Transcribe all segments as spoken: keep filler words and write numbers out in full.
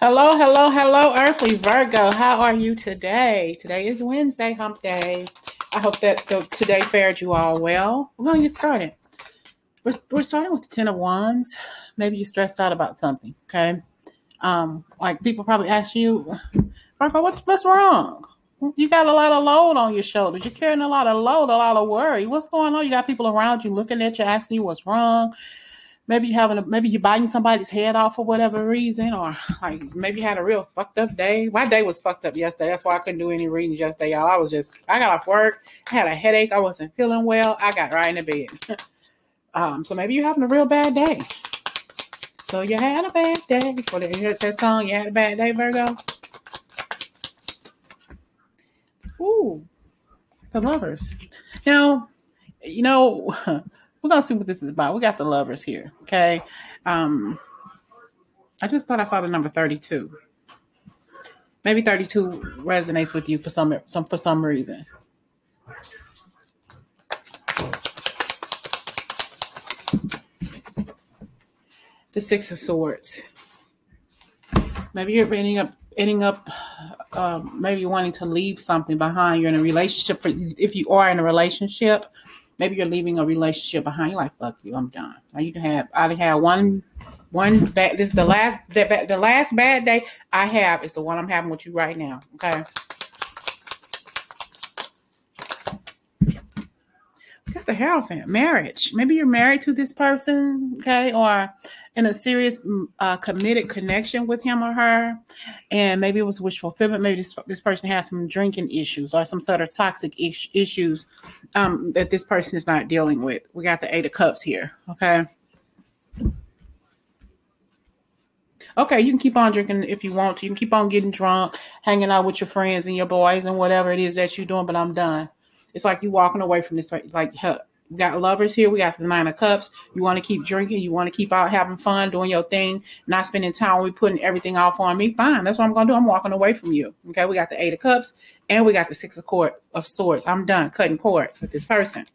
Hello, hello, hello, Earthly Virgo. How are you today? Today is Wednesday, hump day. I hope that the, today fared you all well. We're going to get started. We're, we're starting with the Ten of Wands. Maybe you're stressed out about something, okay? Um, like people probably ask you, Virgo, what's, what's wrong? You got a lot of load on your shoulders. You're carrying a lot of load, a lot of worry. What's going on? You got people around you looking at you, asking you what's wrong. Maybe you having a, maybe you're biting somebody's head off for whatever reason, or like maybe you had a real fucked up day. My day was fucked up yesterday. That's why I couldn't do any readings yesterday, y'all. I was just, I got off work, I had a headache, I wasn't feeling well. I got right in the bed. um, so maybe you're having a real bad day. So you had a bad day. Before they heard that song, you had a bad day, Virgo. Ooh, the Lovers. Now, you know, we're going to see what this is about. We got the Lovers here, okay? Um, I just thought I saw the number thirty-two. Maybe thirty-two resonates with you for some, some for some reason. The Six of Swords. Maybe you're ending up, ending up uh, maybe wanting to leave something behind. You're in a relationship. For, if you are in a relationship, maybe you're leaving a relationship behind. You're like, fuck you, I'm done. Now you have, I had one, one bad, this is the last, the, the last bad day I have is the one I'm having with you right now. Okay. We got the Hierophant, marriage. Maybe you're married to this person. Okay. Or in a serious, uh, committed connection with him or her. And maybe it was wish fulfillment. Maybe this, this person has some drinking issues or some sort of toxic ish, issues um, that this person is not dealing with. We got the Eight of Cups here. Okay. Okay. You can keep on drinking if you want to. You can keep on getting drunk, hanging out with your friends and your boys and whatever it is that you're doing, but I'm done. It's like you walking away from this, like, we got Lovers here. We got the Nine of Cups. You want to keep drinking. You want to keep out having fun, doing your thing, not spending time. We putting everything off on me. Fine. That's what I'm going to do. I'm walking away from you. Okay. We got the Eight of Cups and we got the Six of, cord, of Swords. I'm done cutting cords with this person.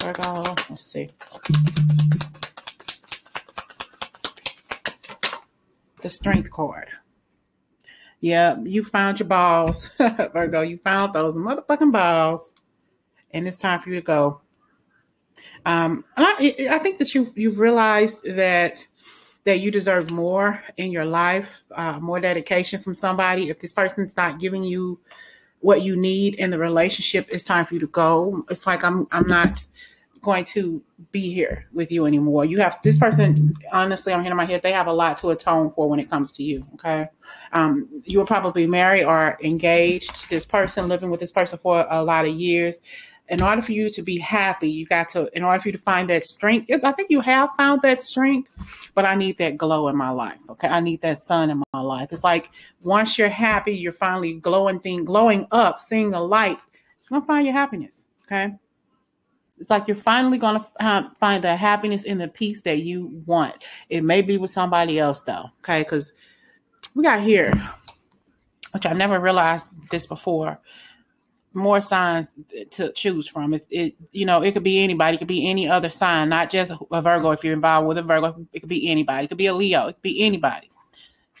Virgo, let's see. The Strength card. Yeah, you found your balls, Virgo. You found those motherfucking balls, and it's time for you to go. Um, I, I think that you've you've realized that that you deserve more in your life, uh, more dedication from somebody. If this person's not giving you what you need in the relationship, it's time for you to go. It's like I'm I'm not going to be here with you anymore. You have this person, honestly, I'm hitting my head, they have a lot to atone for when it comes to you. Okay. Um, you were probably married or engaged to this person, living with this person for a lot of years. In order for you to be happy, you got to, in order for you to find that strength, I think you have found that strength, but I need that glow in my life. Okay. I need that sun in my life. It's like once you're happy, you're finally glowing thing, glowing up, seeing the light, you're gonna find your happiness. Okay. It's like you're finally going to find the happiness and the peace that you want. It may be with somebody else, though, okay? Because we got here, which I never realized this before, more signs to choose from. It's, it, you know, it could be anybody. It could be any other sign, not just a Virgo. If you're involved with a Virgo, it could be anybody. It could be a Leo. It could be anybody.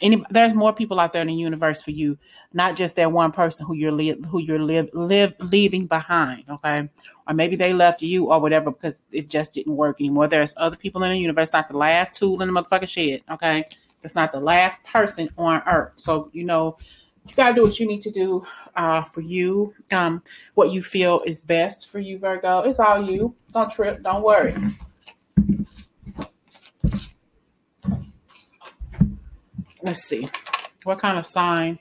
Any, there's more people out there in the universe for you, not just that one person who you're li who you're live live leaving behind, okay? Or maybe they left you or whatever because it just didn't work anymore. There's other people in the universe, not the last tool in the motherfucking shed, okay? That's not the last person on earth. So you know you gotta do what you need to do uh, for you. Um, what you feel is best for you, Virgo. It's all you. Don't trip. Don't worry. Let's see what kind of sign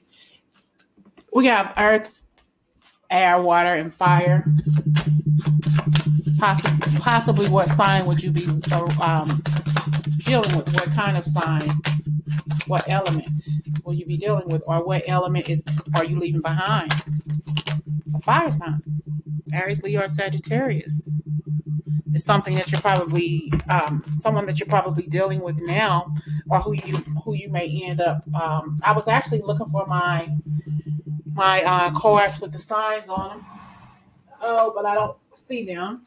we have. Earth, air, water, and fire. Possibly, possibly what sign would you be um, dealing with? What kind of sign? What element will you be dealing with? Or what element is are you leaving behind? A fire sign. Aries, Leo, or Sagittarius. It's something that you're probably um, someone that you're probably dealing with now, or who you who you may end up. Um, I was actually looking for my my uh, cards with the signs on them. Oh, but I don't see them.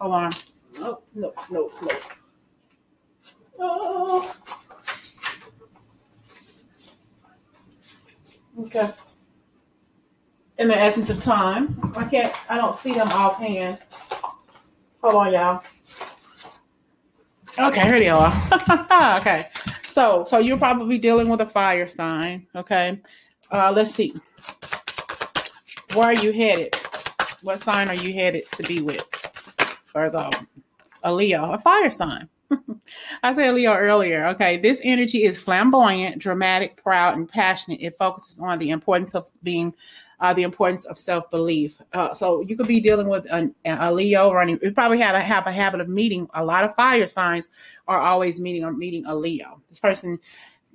Hold on. No, no, no, no. Oh. Okay. In the essence of time, I can't, I don't see them offhand. Hold on, y'all. Okay, here they are. Okay. So, so you're probably dealing with a fire sign. Okay. Uh, let's see. Where are you headed? What sign are you headed to be with? Further on. A Leo, a fire sign. I said Leo earlier. Okay, this energy is flamboyant, dramatic, proud, and passionate. It focuses on the importance of being, uh, the importance of self-belief. Uh, so you could be dealing with an, a Leo running. You probably had a, have a habit of meeting. A lot of fire signs are always meeting or meeting a Leo. This person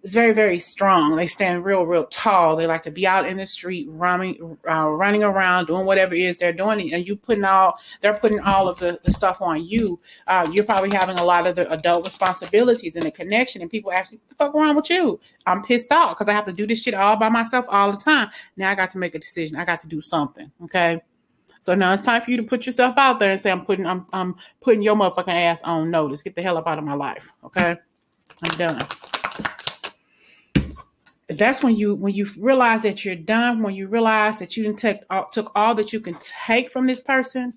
is very, very strong. They stand real, real tall. They like to be out in the street, running, uh, running around, doing whatever it is they're doing. And you putting all, they're putting all of the, the stuff on you. Uh, you're probably having a lot of the adult responsibilities and the connection. And people actually, what the fuck wrong with you? I'm pissed off because I have to do this shit all by myself all the time. Now I got to make a decision. I got to do something. Okay. So now it's time for you to put yourself out there and say, I'm putting, I'm, I'm putting your motherfucking ass on notice. Get the hell up out of my life. Okay. I'm done. That's when you when you realize that you're done, when you realize that you didn't take all, took all that you can take from this person,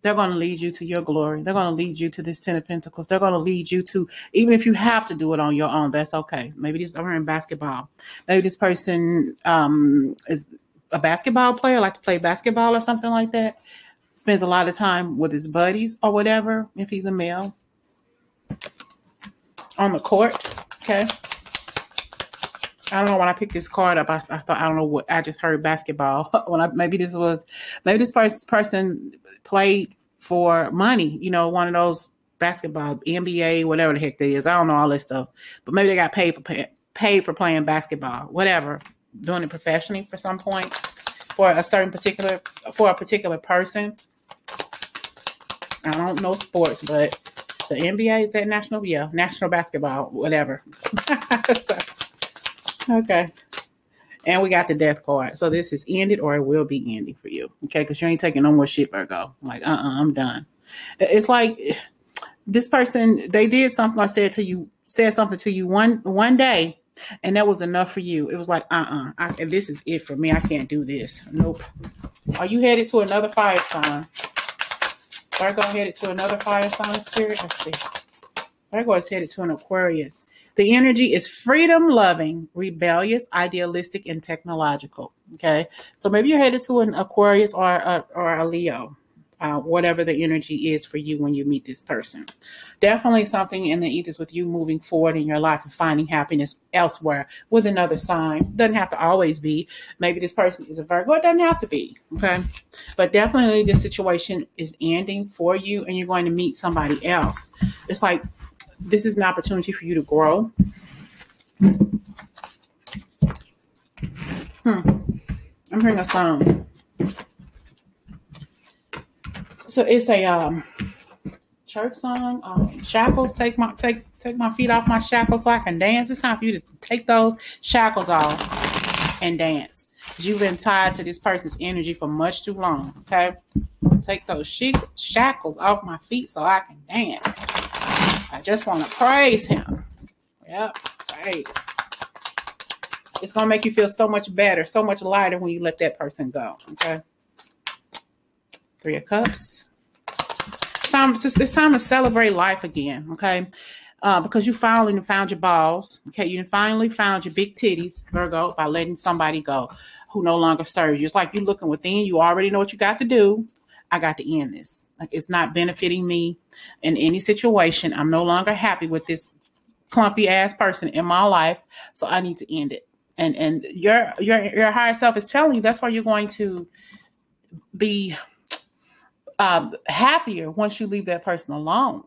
they're going to lead you to your glory. They're going to lead you to this Ten of Pentacles. They're going to lead you to, even if you have to do it on your own, that's okay. Maybe this, I'm in basketball. Maybe this person um, is a basketball player, like to play basketball or something like that, spends a lot of time with his buddies or whatever, if he's a male, on the court, okay? I don't know when I picked this card up. I, I thought, I don't know what, I just heard basketball. When I, maybe this was, maybe this pers person played for money, you know, one of those basketball, N B A, whatever the heck that is. I don't know all this stuff, but maybe they got paid for, pay, paid for playing basketball, whatever, doing it professionally for some points for a certain particular, for a particular person. I don't know sports, but the N B A is that national, yeah, national basketball, whatever. So, okay. And we got the death card. So this is ended or it will be ending for you. Okay. Because you ain't taking no more shit, Virgo. Like, uh-uh, I'm done. It's like this person, they did something or said to you, said something to you one, one day, and that was enough for you. It was like, uh-uh, I, this is it for me. I can't do this. Nope. Are you headed to another fire sign? Virgo headed to another fire sign, spirit? Let's see. Virgo is headed to an Aquarius. The energy is freedom-loving, rebellious, idealistic, and technological, okay? So maybe you're headed to an Aquarius or a, or a Leo, uh, whatever the energy is for you when you meet this person. Definitely something in the ethers with you moving forward in your life and finding happiness elsewhere with another sign. Doesn't have to always be. Maybe this person is a Virgo. It doesn't have to be, okay? But definitely this situation is ending for you, and you're going to meet somebody else. It's like, this is an opportunity for you to grow. Hmm. I'm hearing a song. So it's a um, church song. Um, shackles, take my take take my feet off my shackles so I can dance. It's time for you to take those shackles off and dance. You've been tied to this person's energy for much too long. Okay, take those she shackles off my feet so I can dance. I just want to praise him. Yep, praise. It's going to make you feel so much better, so much lighter when you let that person go, okay? Three of Cups. It's time, it's time to celebrate life again, okay? Uh, because you finally found your balls, okay? You finally found your big titties, Virgo, by letting somebody go who no longer serves you. It's like you're looking within. You already know what you got to do. I got to end this. Like, it's not benefiting me in any situation. I'm no longer happy with this clumpy ass person in my life. So I need to end it. And, and your, your, your higher self is telling you that's why you're going to be um, happier once you leave that person alone.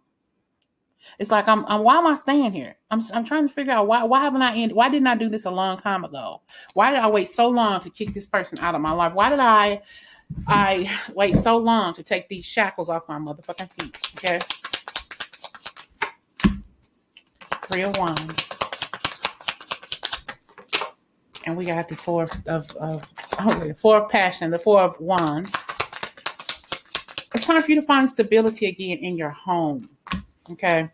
It's like, I'm, I'm, why am I staying here? I'm, I'm trying to figure out why, why haven't I ended? Why didn't I do this a long time ago? Why did I wait so long to kick this person out of my life? Why did I, I wait so long to take these shackles off my motherfucking feet, okay? Three of Wands. And we got the four of, of, of, oh, the four of passion, the four of wands. It's time for you to find stability again in your home. Okay.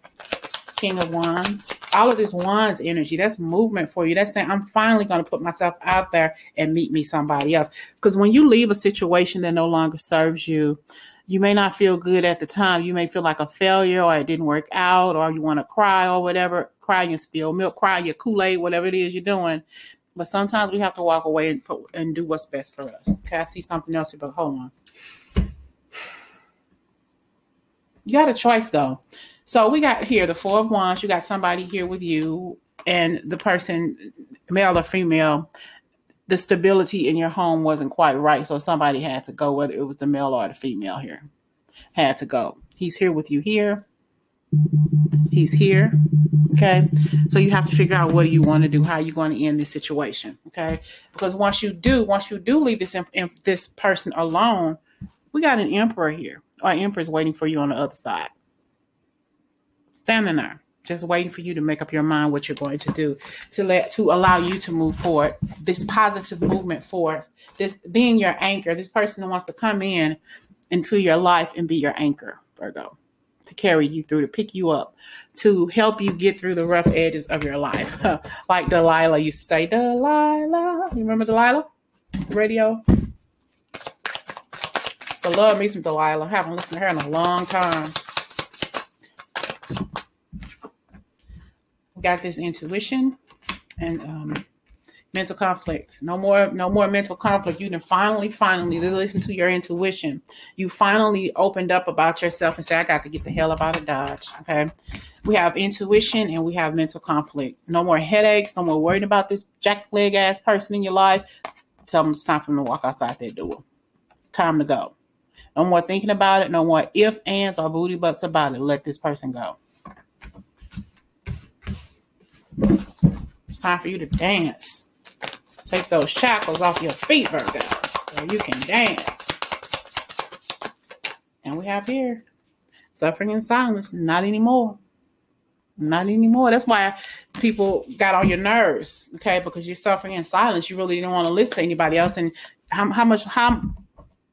King of Wands. All of this Wands energy, that's movement for you. That's saying, I'm finally going to put myself out there and meet me somebody else. Because when you leave a situation that no longer serves you, you may not feel good at the time. You may feel like a failure, or it didn't work out, or you want to cry or whatever. Cry your spilled milk, cry your Kool-Aid, whatever it is you're doing. But sometimes we have to walk away and, put, and do what's best for us. Okay, I see something else here, but hold on. You got a choice, though. So we got here the Four of Wands. You got somebody here with you, and the person, male or female, the stability in your home wasn't quite right. So somebody had to go, whether it was the male or the female here, had to go. He's here with you here. He's here. Okay. So you have to figure out what you want to do, how you're going to end this situation. Okay. Because once you do, once you do leave this, this person alone, we got an Emperor here, or Empress waiting for you on the other side. Standing there, just waiting for you to make up your mind what you're going to do, to let to allow you to move forward. This positive movement forward, this being your anchor, this person who wants to come in into your life and be your anchor, Virgo, to carry you through, to pick you up, to help you get through the rough edges of your life. Like Delilah used to say, Delilah. You remember Delilah? The radio? So love me some Delilah. I haven't listened to her in a long time. Got this intuition and um, mental conflict. No more, no more mental conflict. You can finally, finally listen to your intuition. You finally opened up about yourself and say, I got to get the hell up out of Dodge. Okay. We have intuition and we have mental conflict. No more headaches. No more worrying about this jack leg ass person in your life. Tell them it's time for them to walk outside their door. It's time to go. No more thinking about it. No more ifs, ands, or booty butts about it. Let this person go. It's time for you to dance. Take those shackles off your feet, Virgo, so you can dance. And we have here suffering in silence. Not anymore. Not anymore. That's why people got on your nerves, okay? Because you're suffering in silence. You really don't want to listen to anybody else. And how, how much, how,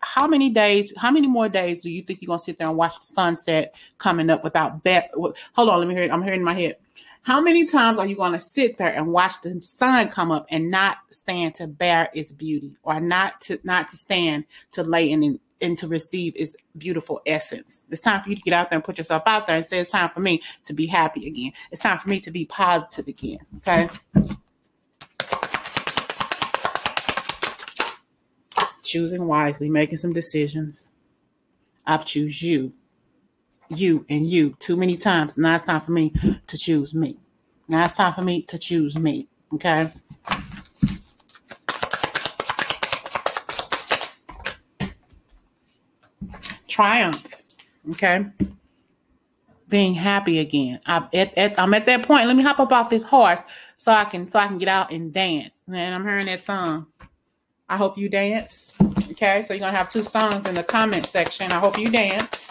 how many days, how many more days do you think you're gonna sit there and watch the sunset coming up without bet? Hold on, let me hear it. I'm hearing in my head. How many times are you going to sit there and watch the sun come up and not stand to bear its beauty, or not to not to stand to lay in and to receive its beautiful essence? It's time for you to get out there and put yourself out there and say, it's time for me to be happy again. It's time for me to be positive again. Okay. Choosing wisely, making some decisions. I've choose you. You and you too many times. Now it's time for me to choose me. Now it's time for me to choose me. Okay. Triumph. Okay. Being happy again. I'm at, at, I'm at that point. Let me hop up off this horse so I can so I can get out and dance. Man, I'm hearing that song. I hope you dance. Okay. So you're gonna have two songs in the comment section. I hope you dance.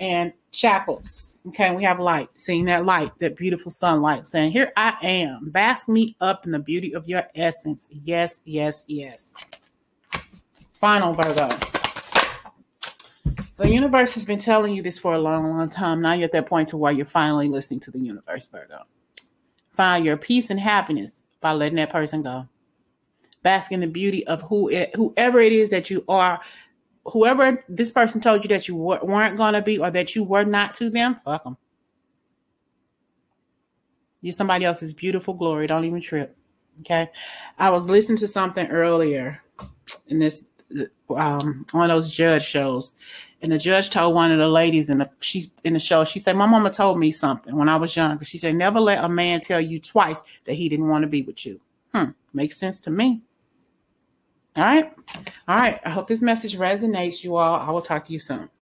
And shackles. Okay, we have light, seeing that light, that beautiful sunlight, saying, here I am, bask me up in the beauty of your essence. Yes, yes, yes. Final, Virgo. The universe has been telling you this for a long, long time. Now you're at that point to where you're finally listening to the universe, Virgo. Find your peace and happiness by letting that person go. Bask in the beauty of who it, whoever it is that you are. Whoever this person told you that you weren't going to be, or that you were not to them, fuck them. You're somebody else's beautiful glory. Don't even trip. Okay. I was listening to something earlier in this, um, one of those judge shows. And the judge told one of the ladies in the, she's in the show, she said, my mama told me something when I was younger. She said, never let a man tell you twice that he didn't want to be with you. Hmm. Makes sense to me. All right. All right. I hope this message resonates, you all. I will talk to you soon.